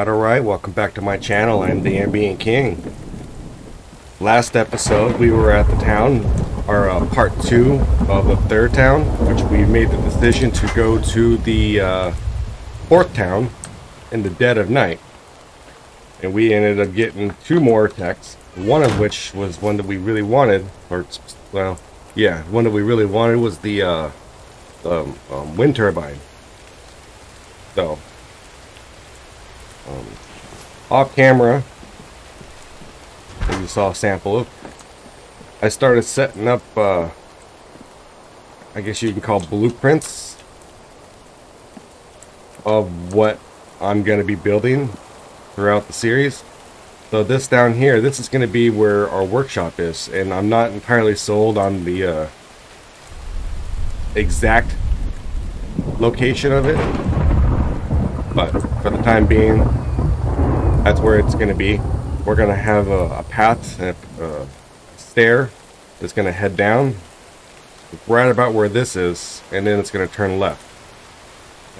Alright, welcome back to my channel. I'm the Ambient King. Last episode we were at the town, or part 2 of the third town, which we made the decision to go to the fourth town in the dead of night. And we ended up getting 2 more texts, one of which was one that we really wanted, or, well, yeah, one that we really wanted was the wind turbine. So, off camera, as you saw a sample of, I started setting up, I guess you can call blueprints of what I'm going to be building throughout the series. So this down here, this is going to be where our workshop is, and I'm not entirely sold on the exact location of it. But for the time being, that's where it's going to be. We're going to have a path, a stair that's going to head down right about where this is, and then it's going to turn left.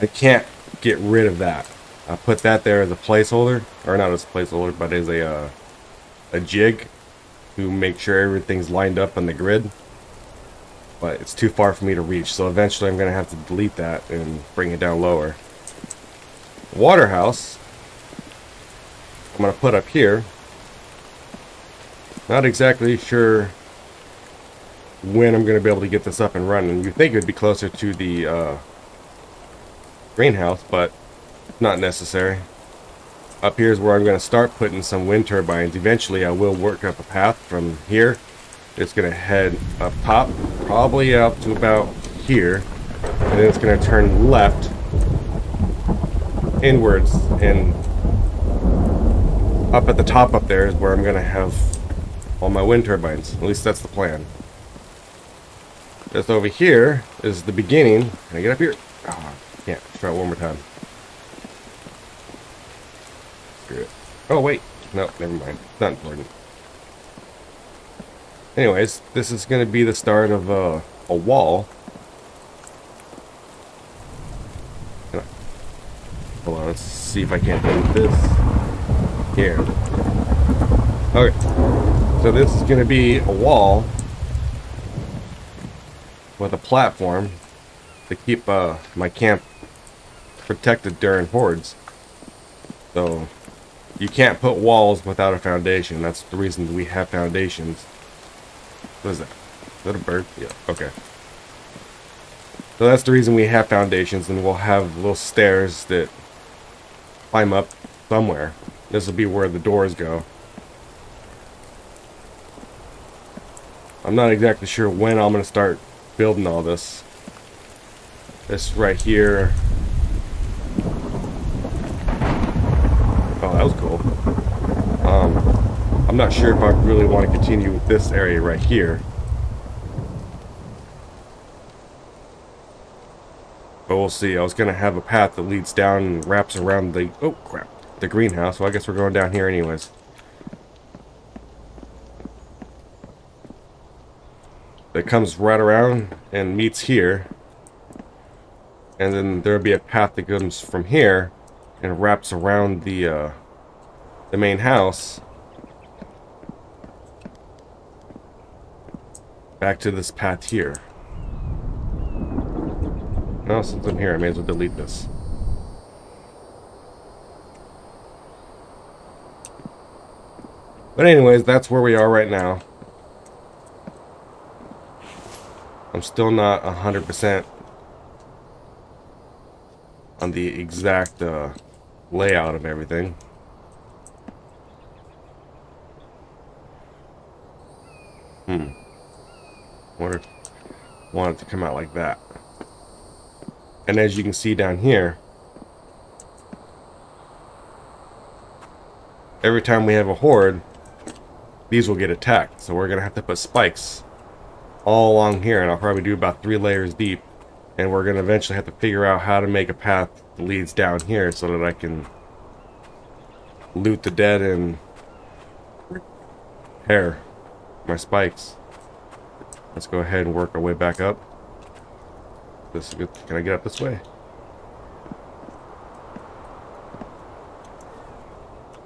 I can't get rid of that. I put that there as a placeholder, or not as a placeholder, but as a jig to make sure everything's lined up on the grid. But it's too far for me to reach, so eventually I'm going to have to delete that and bring it down lower. Water house I'm going to put up here. Not exactly sure when I'm going to be able to get this up and running. You'd think it would be closer to the greenhouse, but not necessary. Up here is where I'm going to start putting some wind turbines. Eventually I will work up a path from here. It's going to head up top, probably up to about here, and then it's going to turn left inwards, and up at the top up there is where I'm going to have all my wind turbines. At least that's the plan. Just over here is the beginning. Can I get up here? Oh, yeah, try it one more time. Screw it. Oh, wait. No, never mind. It's not important. Anyways, this is going to be the start of a wall. Hold on, let's see if I can't do this. Here. Okay. So this is going to be a wall with a platform to keep my camp protected during hordes. So you can't put walls without a foundation. That's the reason we have foundations. What is that? Is that a bird? Yeah, okay. So that's the reason we have foundations, and we'll have little stairs that climb up somewhere. This will be where the doors go. I'm not exactly sure when I'm going to start building all this. This right here. Oh, that was cool. I'm not sure if I really want to continue with this area right here. But we'll see. I was going to have a path that leads down and wraps around the, oh crap, the greenhouse. Well, I guess we're going down here anyways. That comes right around and meets here. And then there'll be a path that comes from here and wraps around the main house. Back to this path here. Well, since I'm here, I may as well delete this. But anyways, that's where we are right now. I'm still not 100% on the exact layout of everything. Wonder if I want it to come out like that. And as you can see down here, every time we have a horde, these will get attacked. So we're going to have to put spikes all along here, and I'll probably do about 3 layers deep. And we're going to eventually have to figure out how to make a path that leads down here so that I can loot the dead and repair my spikes. Let's go ahead and work our way back up. This is good. Can I get up this way?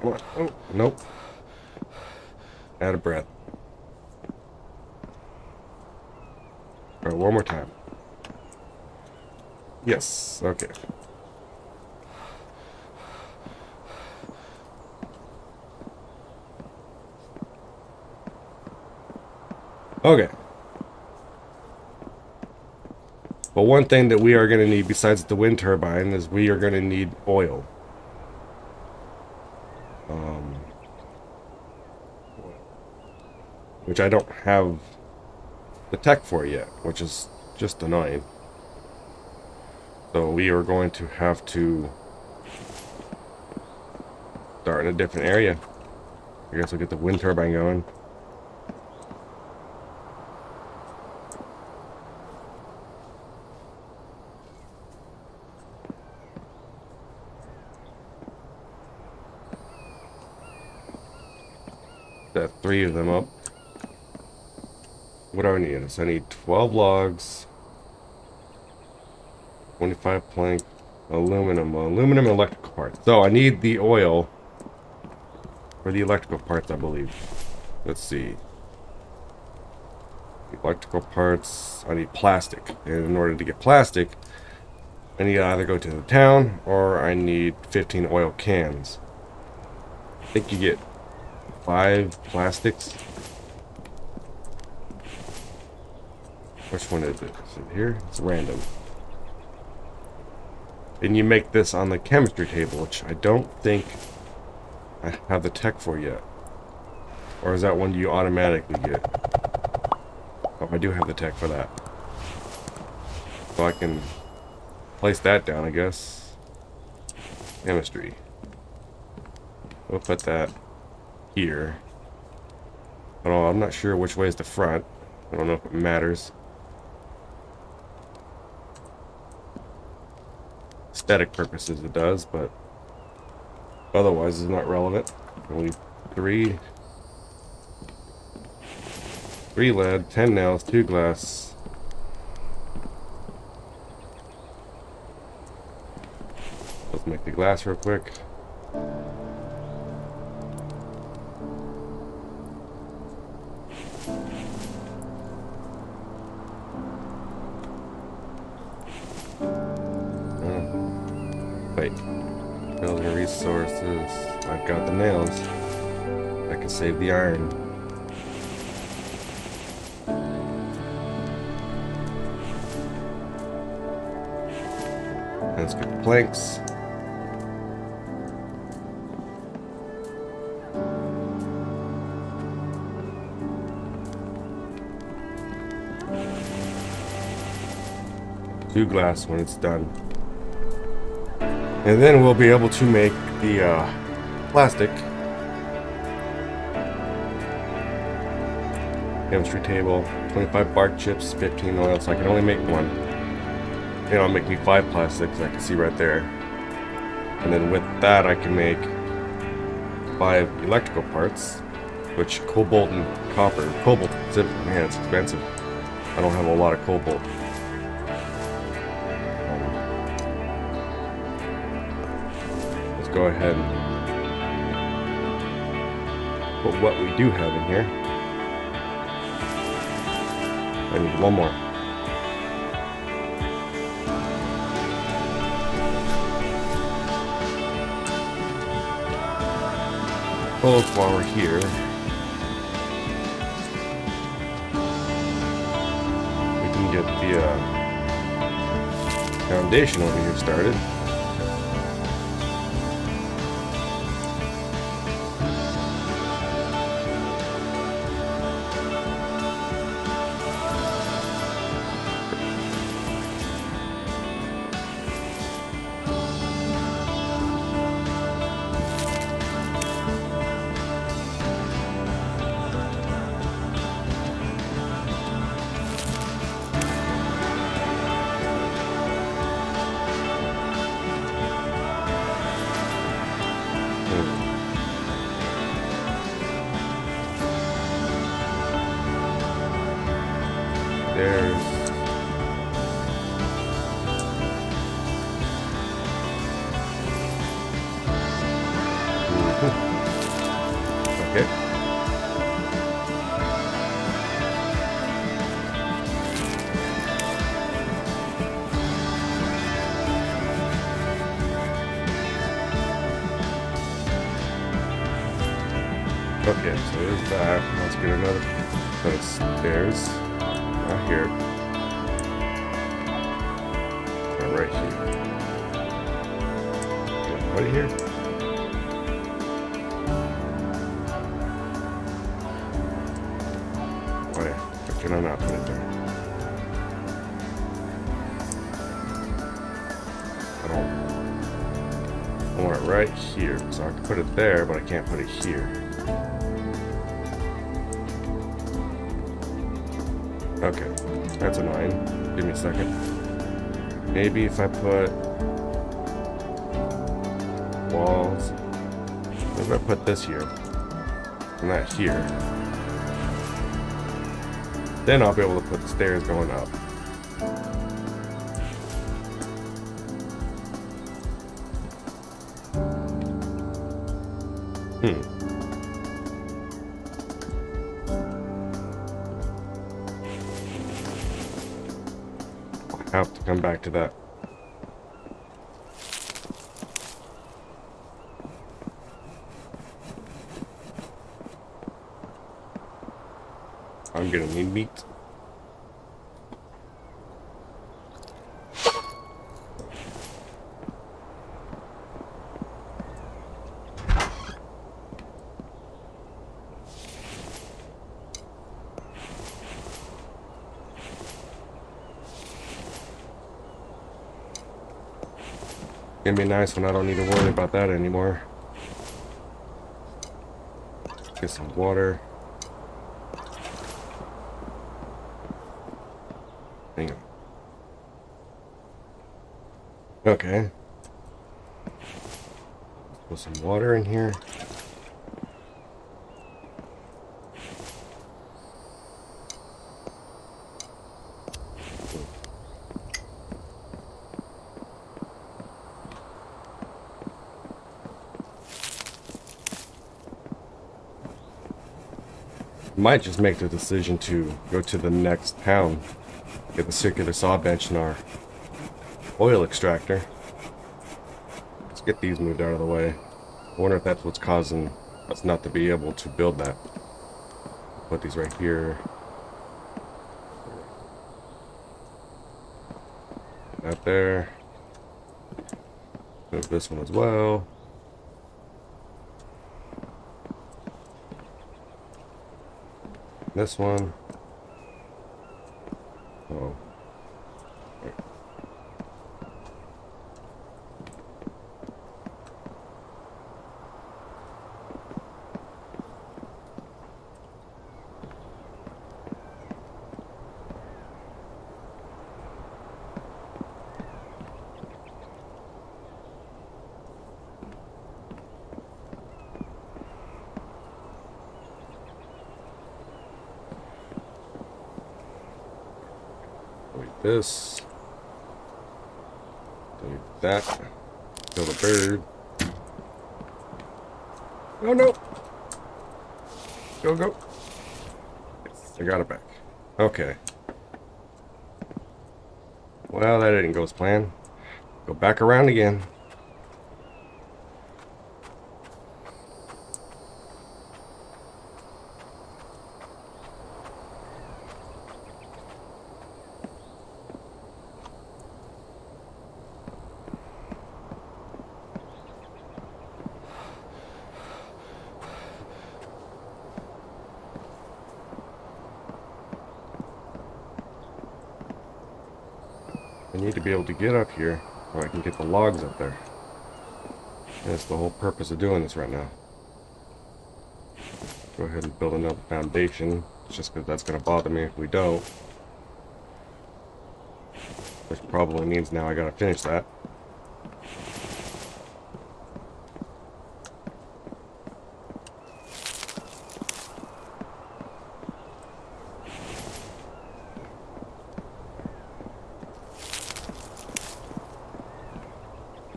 Come on. Oh, nope. Out of breath. All right, one more time. Yes. Okay. Okay. But one thing that we are going to need, besides the wind turbine, is we are going to need oil. Which I don't have the tech for yet, which is just annoying. So we are going to have to start in a different area. I guess we'll get the wind turbine going. Set three of them up. What do I need? So I need 12 logs, 25 plank, aluminum and electrical parts. So I need the oil for the electrical parts, I believe. Let's see. Electrical parts, I need plastic. And in order to get plastic, I need to either go to the town or I need 15 oil cans. I think you get 5 plastics. Which one is it? Is it here? It's random. And you make this on the chemistry table, which I don't think I have the tech for yet. Or is that one you automatically get? Oh, I do have the tech for that. So I can place that down, I guess. Chemistry. We'll put that here. Oh, I'm not sure which way is the front. I don't know if it matters. Aesthetic purposes it does, but otherwise it's not relevant. Only three lead, 10 nails, 2 glass. Let's make the glass real quick. I've got the nails. I can save the iron. Let's get the planks. Do glass when it's done. And then we'll be able to make the plastic. Chemistry table, 25 bark chips, 15 oil, so I can only make one. And it'll make me 5 plastics, I can see right there. And then with that I can make 5 electrical parts, which cobalt and copper. Cobalt, man, it's expensive. I don't have a lot of cobalt. Go ahead and put what we do have in here. I need one more. Hold while we're here. We can get the foundation over here started. There's... kick. Okay, so there's that. Let's get another set of stairs. Not here. Right here. Right here. Oh yeah, I cannot not put it there. I want it right here, so I can put it there, but I can't put it here. Okay, that's annoying. Give me a second. Maybe if I put walls, maybe I put this here, and that here. Then I'll be able to put the stairs going up. Have to come back to that. I'm gonna need meat. Gonna be nice when I don't need to worry about that anymore. Get some water. Hang on. Okay. Put some water in here. Might just make the decision to go to the next town, get the circular saw bench and our oil extractor. Let's get these moved out of the way. I wonder if that's what's causing us not to be able to build that. Put these right here. Out there. Move this one as well. This one. Oh. Wait. This, do that, kill the bird. Oh no! Go, go. Yes, I got it back. Okay. Well, that didn't go as planned. Go back around again. I need to be able to get up here where I can get the logs up there. That's the whole purpose of doing this right now. Go ahead and build another foundation. It's just because that's going to bother me if we don't. Which probably means now I got to finish that.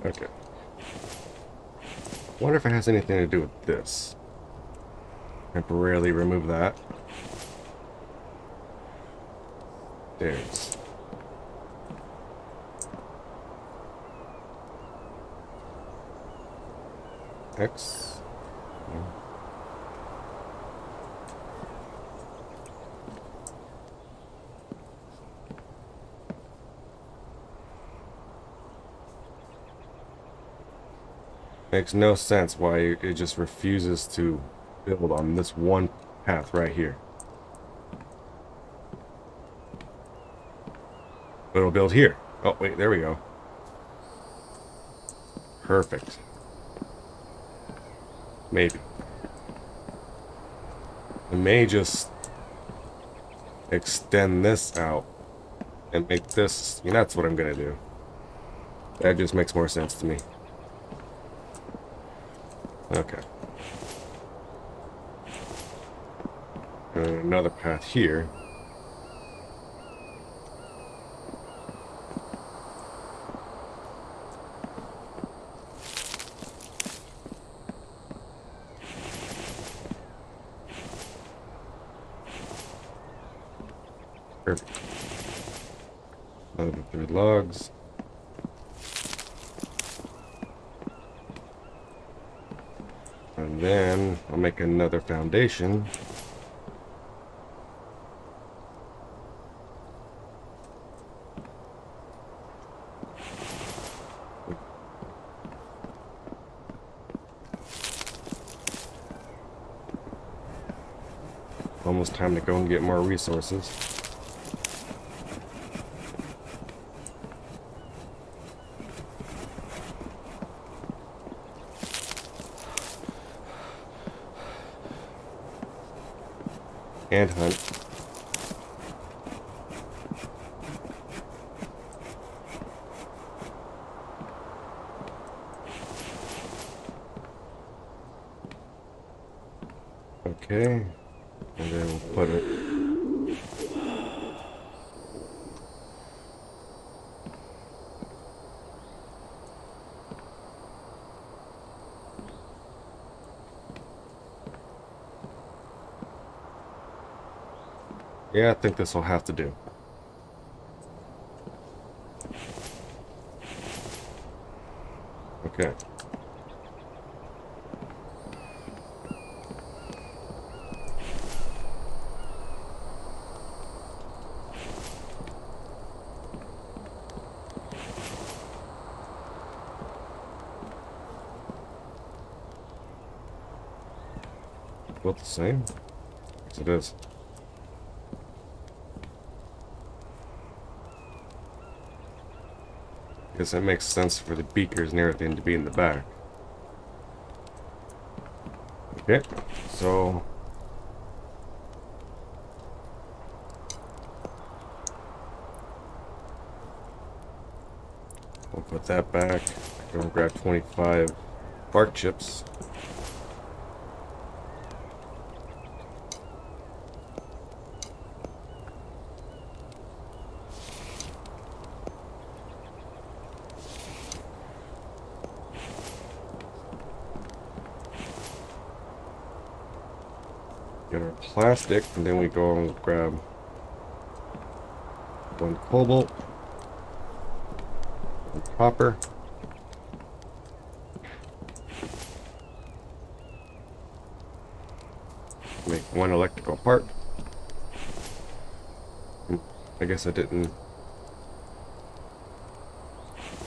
Okay. Wonder if it has anything to do with this. Temporarily remove that. There's. X. Yeah. Makes no sense why it just refuses to build on this one path right here. But it'll build here. Oh, wait, there we go. Perfect. Maybe. I may just extend this out and make this... You know, that's what I'm going to do. That just makes more sense to me. Okay. And another path here. Perfect. Another 3 logs. And then I'll make another foundation. Almost time to go and get more resources. And hunt. Okay. And then we'll put it. Yeah, I think this will have to do. Okay. About the same? Yes, it is. Because it makes sense for the beakers and everything to be in the back. Okay, so... we'll put that back. Go and grab 25 bark chips. Get our plastic, and then we go and grab 1 cobalt, 1 copper. Make 1 electrical part. I guess I didn't.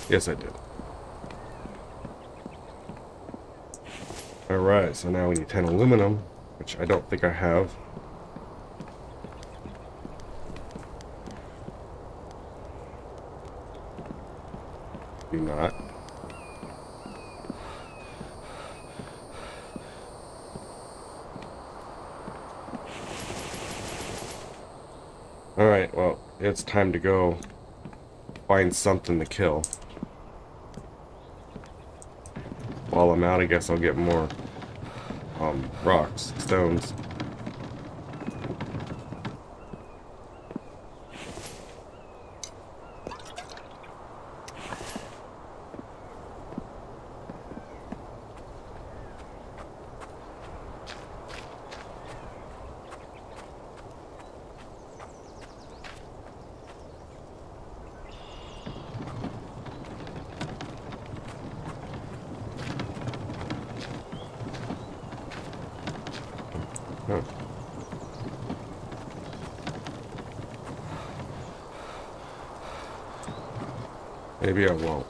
Yes, I did. Alright, so now we need 10 aluminum. Which I don't think I have. Do not. Alright, well, it's time to go find something to kill. While I'm out, I guess I'll get more. Rocks, stones. Maybe I won't.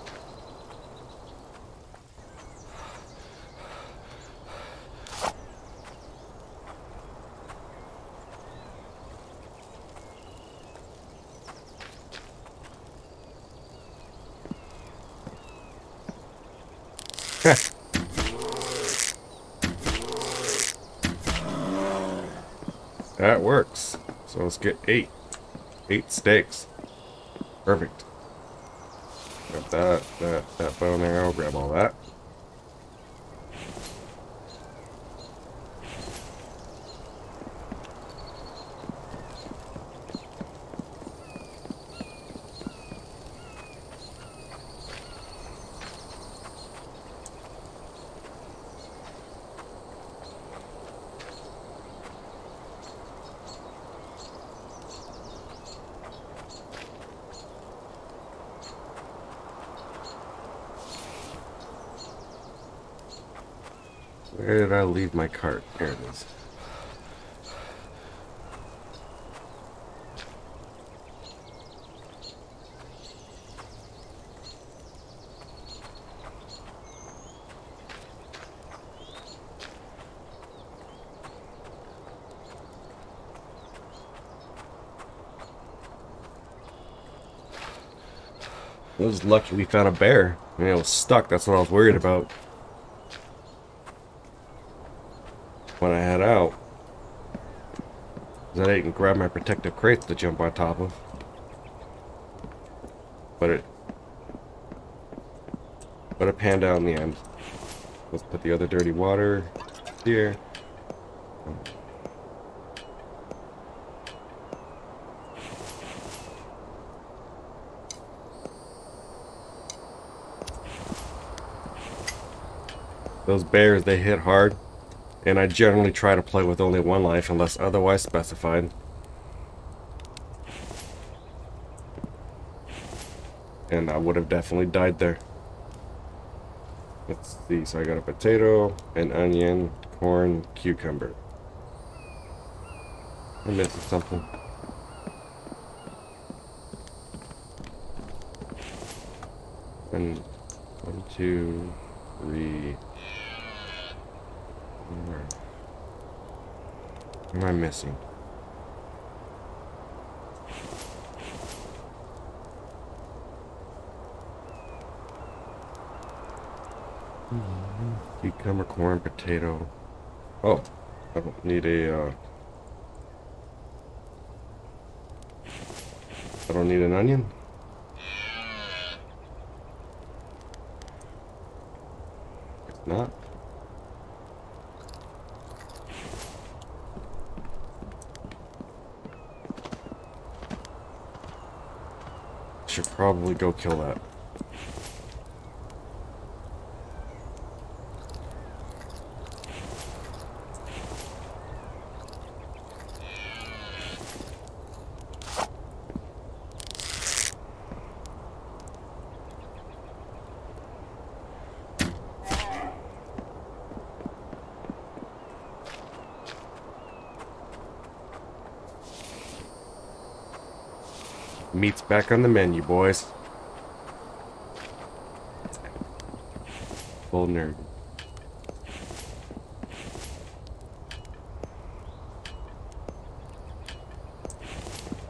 That works. So let's get 8. 8 steaks. Perfect. Grab that bow and arrow, grab all that. Where did I leave my cart? Here it is. I was lucky we found a bear. I mean, it was stuck. That's what I was worried about when I head out, because I didn't grab my protective crate to jump on top of, but it panned out in the end. Let's put the other dirty water here. Those bears, they hit hard. And I generally try to play with only one life unless otherwise specified. And I would have definitely died there. Let's see, so I got a potato, an onion, corn, cucumber. I'm missing something. And 1, 2, 3... What am I missing? Cucumber, corn, potato. Oh, I don't need I don't need an onion. It's not. Should probably go kill that. Meat's back on the menu, boys. Full nerd.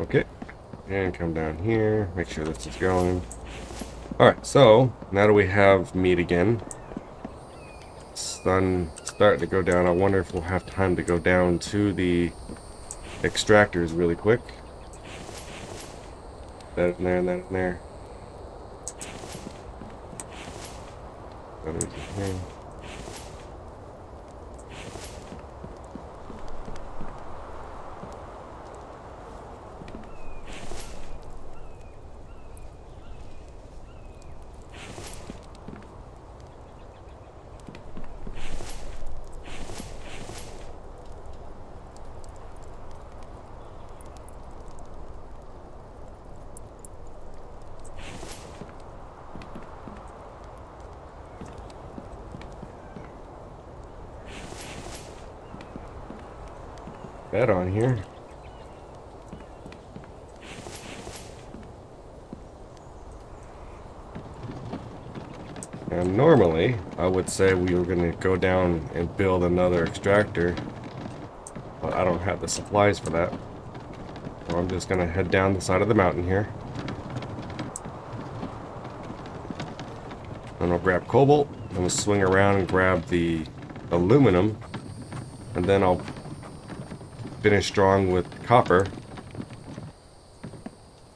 Okay. And come down here. Make sure this is going. Alright, so now that we have meat again, sun starting to go down. I wonder if we'll have time to go down to the extractors really quick. That in there, and that in there. That is in here. that on here. And normally, I would say we were going to go down and build another extractor, but I don't have the supplies for that. So I'm just going to head down the side of the mountain here. And I'll grab cobalt, and we'll swing around and grab the aluminum, and then I'll finish strong with copper,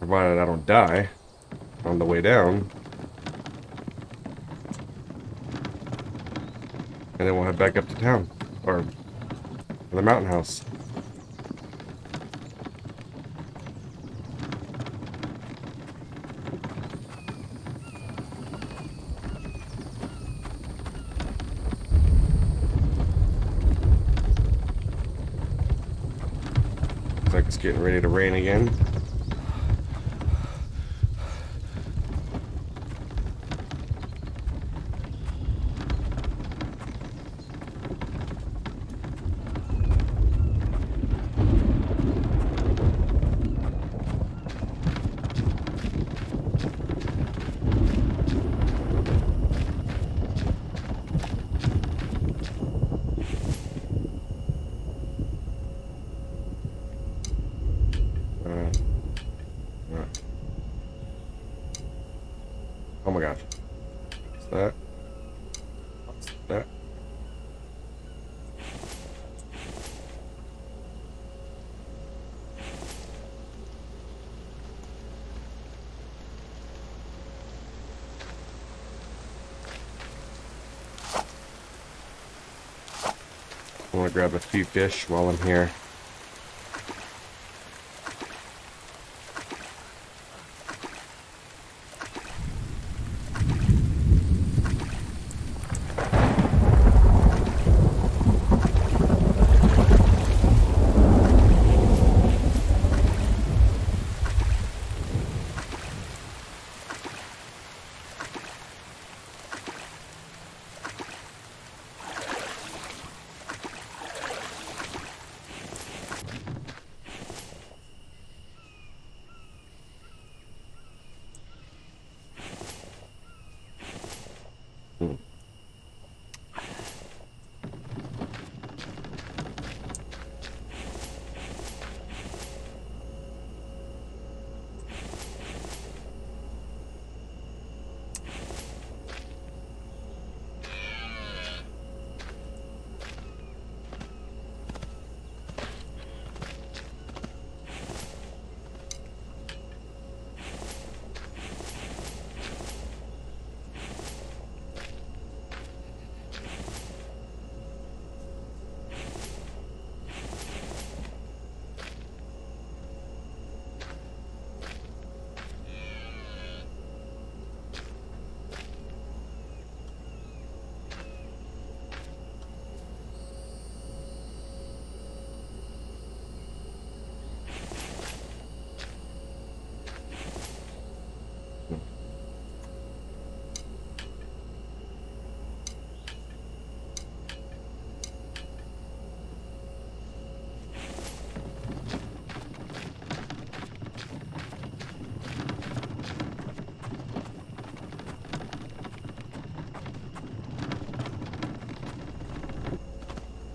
provided I don't die on the way down. And then we'll head back up to town, or the mountain house. Looks like it's getting ready to rain again. Oh my gosh. What's that? What's that? I want to grab a few fish while I'm here.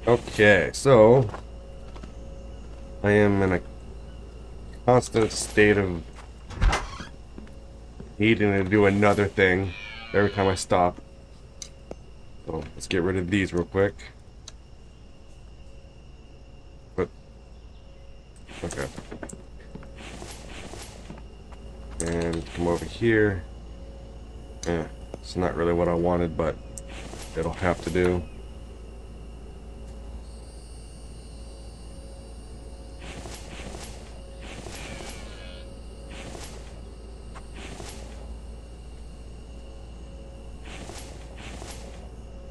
Okay, so I am in a constant state of needing to do another thing every time I stop. So let's get rid of these real quick. But okay, and come over here. Yeah, it's not really what I wanted, but it'll have to do.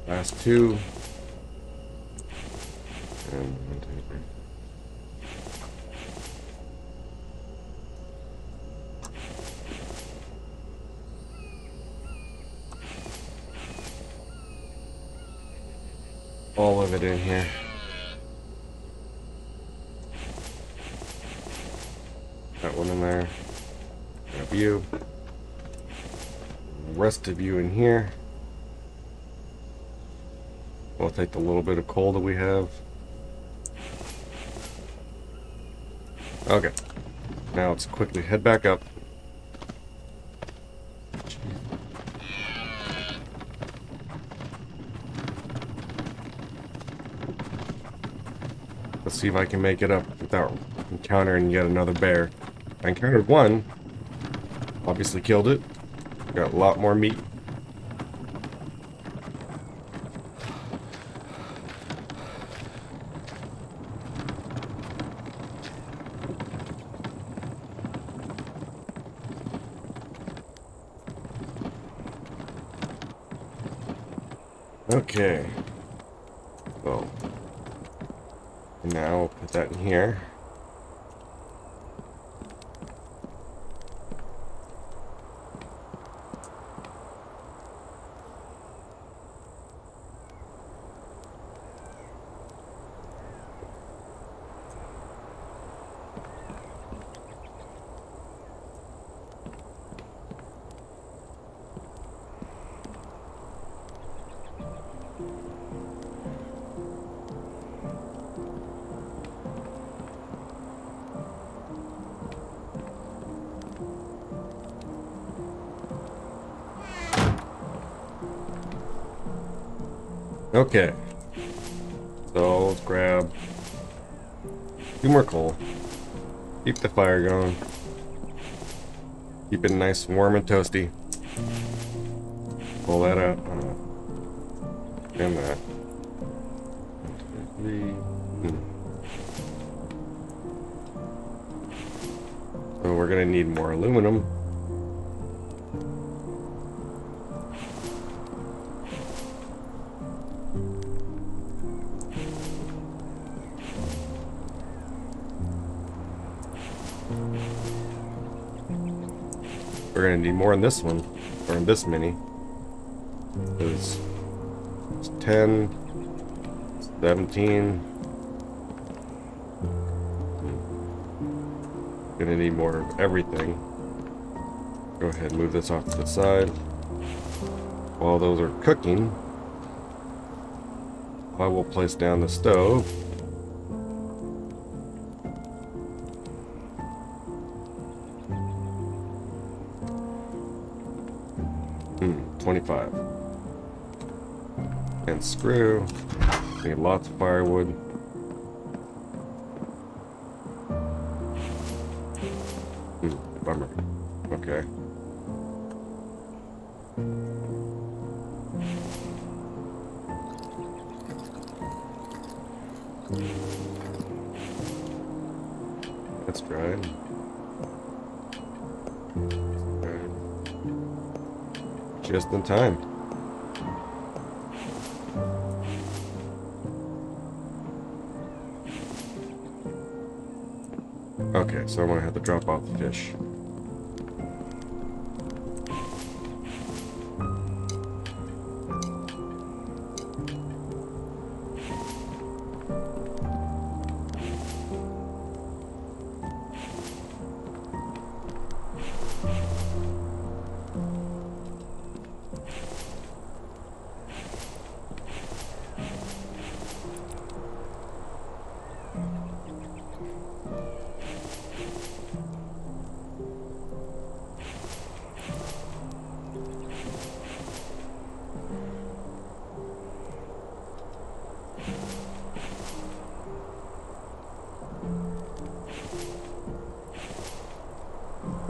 Last two. And one, two, three. All of it in here. in there. Grab you. Rest of you in here. We'll take the little bit of coal that we have. Okay. Now let's quickly head back up. Let's see if I can make it up without encountering yet another bear. I encountered one. Obviously killed it. Got a lot more meat. Okay. Well, now we'll put that in here. Okay, so let's grab a few more coal, keep the fire going, keep it nice warm and toasty, pull that out, and that, 1, 2, 3, So we're going to need more aluminum. We're gonna need more in this one, or in this mini. It's 10, 17. Gonna need more of everything. Go ahead and move this off to the side. While those are cooking, I will place down the stove. And screw. Need lots of firewood. Bummer. Okay. That's dried. Just in time. Okay, so I'm gonna have to drop off the fish.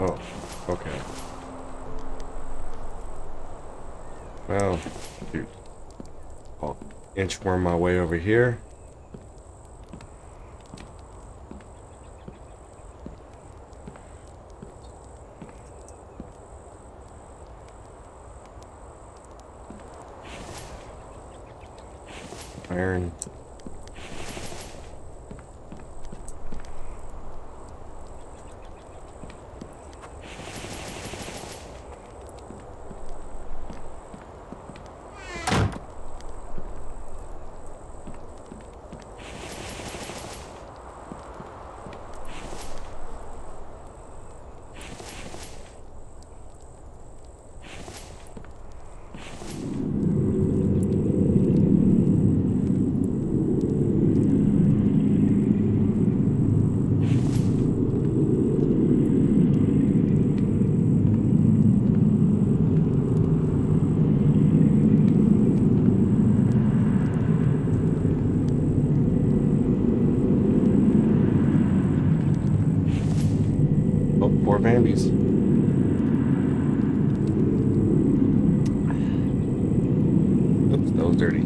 Oh, okay. Well, dude. I'll inchworm my way over here. Iron. more Bambies. Oops, that was dirty.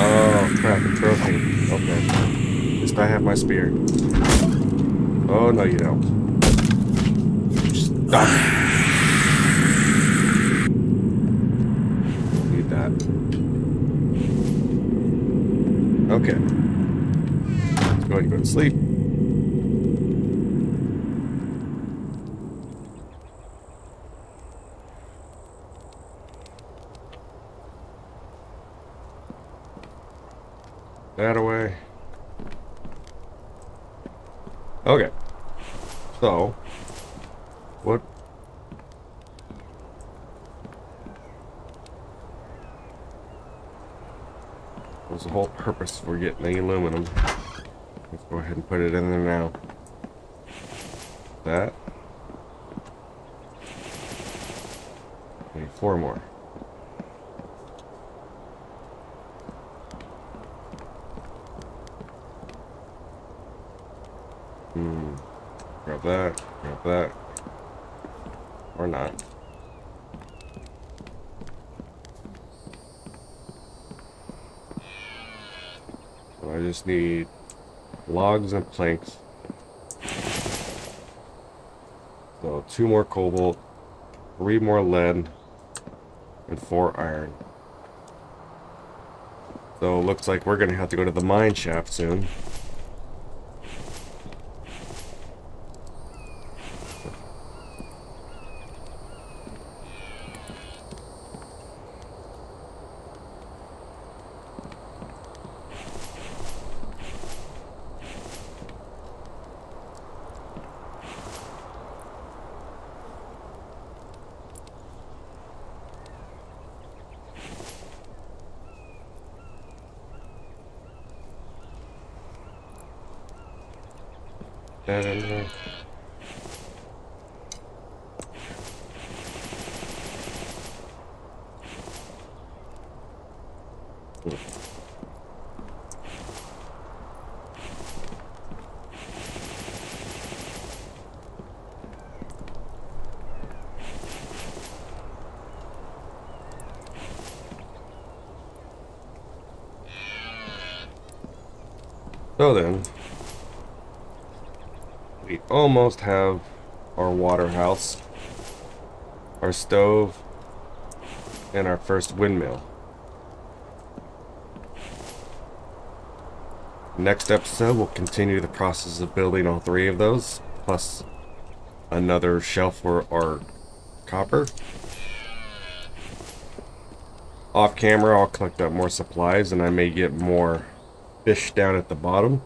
Oh crap, a trophy. Okay. At least I have my spear. Oh no, you don't. Stop. Don't need that. Okay. Let's go ahead and go to sleep. That away. Okay. So, what? That was the whole purpose for getting the aluminum. Let's go ahead and put it in there now. That. I need four more. Grab that, grab that. Or not. So I just need logs and planks. So 2 more cobalt, 3 more lead, and 4 iron. So it looks like we're gonna have to go to the mine shaft soon. That in there. So then, we almost have our water house, our stove, and our first windmill. Next episode, we'll continue the process of building all 3 of those, plus another shelf for our copper. Off camera, I'll collect up more supplies, and I may get more fish down at the bottom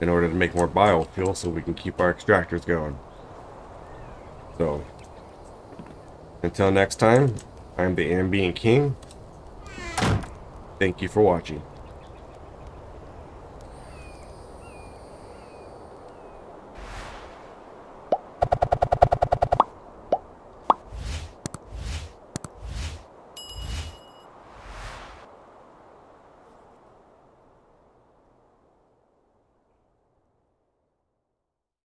in order to make more biofuel so we can keep our extractors going. So, until next time, I'm the Ambient King. Thank you for watching.